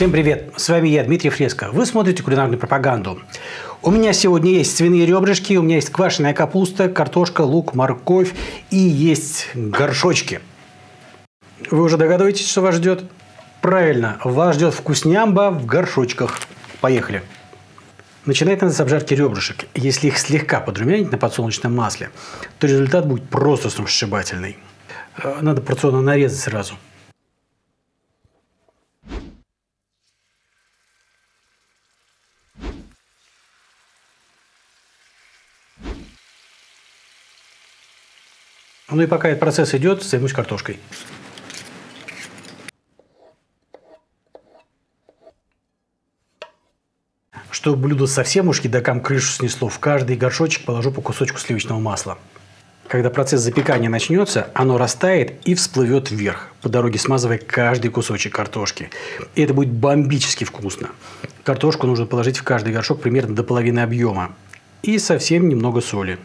Всем привет! С вами я, Дмитрий Фреско. Вы смотрите кулинарную пропаганду. У меня сегодня есть свиные ребрышки, у меня есть квашеная капуста, картошка, лук, морковь и есть горшочки. Вы уже догадываетесь, что вас ждет? Правильно, вас ждет вкуснямба в горшочках. Поехали! Начинать надо с обжарки ребрышек. Если их слегка подрумянить на подсолнечном масле, то результат будет просто сногсшибательный. Надо порционно нарезать сразу. Ну и пока этот процесс идет, займусь картошкой. Чтобы блюдо совсем уж едокам крышу снесло, в каждый горшочек положу по кусочку сливочного масла. Когда процесс запекания начнется, оно растает и всплывет вверх, по дороге смазывая каждый кусочек картошки. И это будет бомбически вкусно. Картошку нужно положить в каждый горшок примерно до половины объема. И совсем немного соли.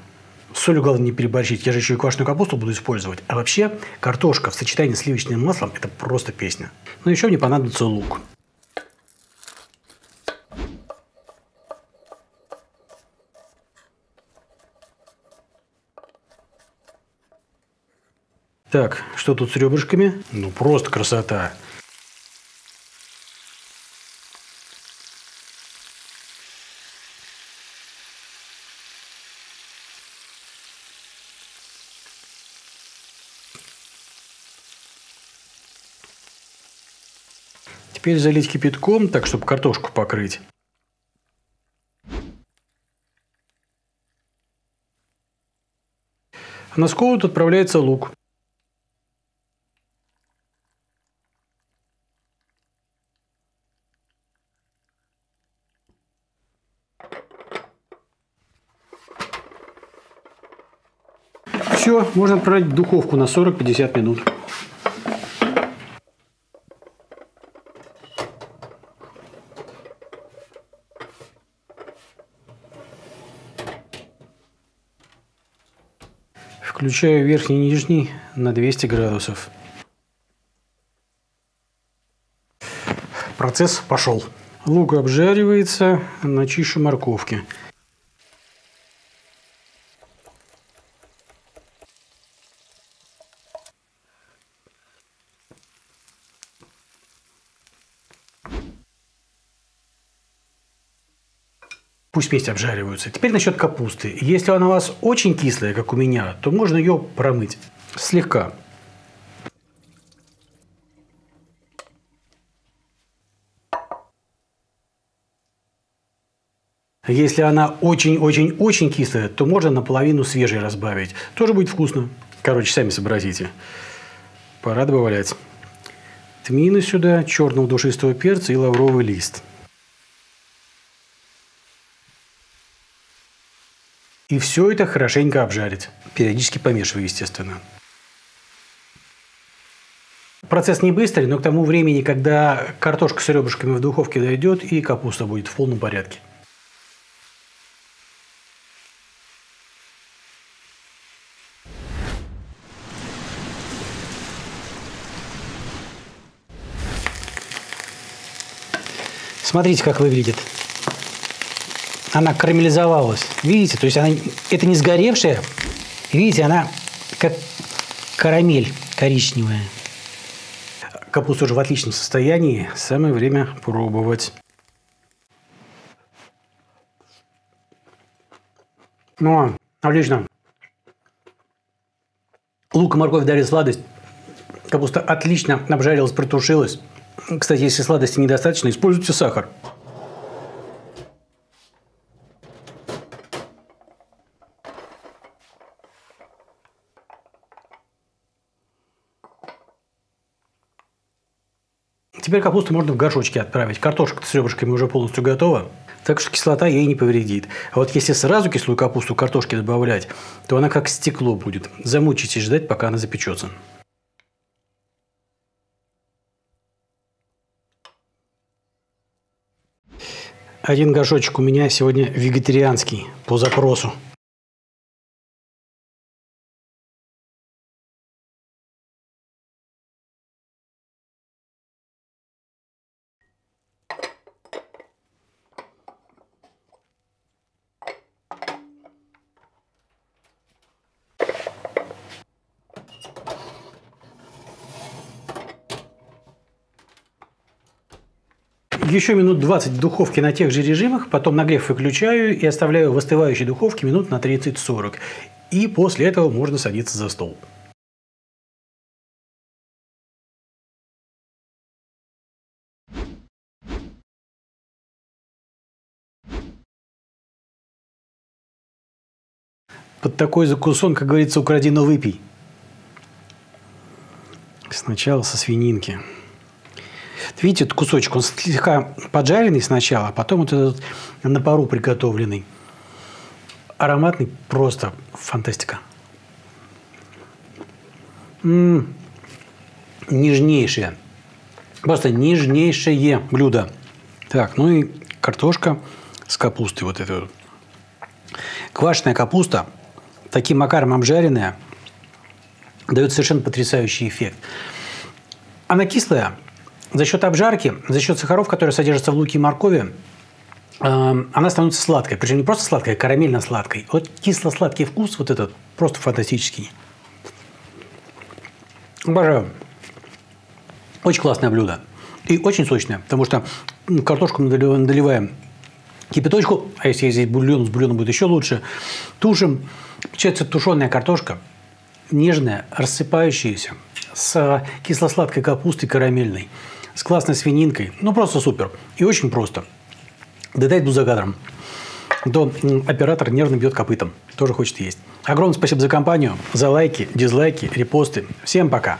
С солью главное не переборщить, я же еще и квашеную капусту буду использовать. А вообще, картошка в сочетании с сливочным маслом – это просто песня. Но еще мне понадобится лук. Так, что тут с ребрышками? Ну просто красота! Теперь залить кипятком, так, чтобы картошку покрыть. На сковороду отправляется лук. Все, можно отправить в духовку на 40-50 минут. Включаю верхний и нижний на 200 градусов. Процесс пошел. Лук обжаривается, начищу морковки. Пусть вместе обжариваются. Теперь насчет капусты. Если она у вас очень кислая, как у меня, то можно ее промыть слегка. Если она очень-очень-очень кислая, то можно наполовину свежей разбавить. Тоже будет вкусно. Короче, сами сообразите. Пора добавлять тмина сюда, черного душистого перца и лавровый лист. И все это хорошенько обжарить, периодически помешивая, естественно. Процесс не быстрый, но к тому времени, когда картошка с ребрышками в духовке дойдет, и капуста будет в полном порядке. Смотрите, как выглядит. Она карамелизовалась. Видите, то есть она, это не сгоревшая. Видите, она как карамель коричневая. Капуста уже в отличном состоянии. Самое время пробовать. Ну, отлично. Лук и морковь дали сладость. Капуста отлично обжарилась, протушилась. Кстати, если сладости недостаточно, используйте сахар. Теперь капусту можно в горшочки отправить. Картошка с ребрышками уже полностью готова, так что кислота ей не повредит. А вот если сразу кислую капусту к картошке добавлять, то она как стекло будет. Замучитесь ждать, пока она запечется. Один горшочек у меня сегодня вегетарианский по запросу. еще минут 20 в духовке на тех же режимах, потом нагрев выключаю и оставляю в остывающей духовке минут на 30-40. И после этого можно садиться за стол. Под такой закусон, как говорится, укради, но выпей. Сначала со свининки. Видите, этот кусочек, он слегка поджаренный сначала, а потом вот этот на пару приготовленный. Ароматный, просто фантастика. Нежнейшее. Просто нежнейшее блюдо. Так, ну и картошка с капустой вот этой вот. Квашеная капуста, таким макаром обжаренная, дает совершенно потрясающий эффект. Она кислая. За счет обжарки, за счет сахаров, которые содержатся в луке и моркови, она становится сладкой. Причем не просто сладкой, а карамельно-сладкой. Вот кисло-сладкий вкус вот этот просто фантастический. Обожаю. Очень классное блюдо. И очень сочное, потому что картошку наливаем кипяточку, а если здесь бульон, с бульоном будет еще лучше. Тушим. Получается тушеная картошка, нежная, рассыпающаяся, с кисло-сладкой капустой карамельной, с классной свининкой. Ну, просто супер. И очень просто. Доедать буду за кадром. До оператор нервно бьет копытом. Тоже хочет есть. Огромное спасибо за компанию, за лайки, дизлайки, репосты. Всем пока.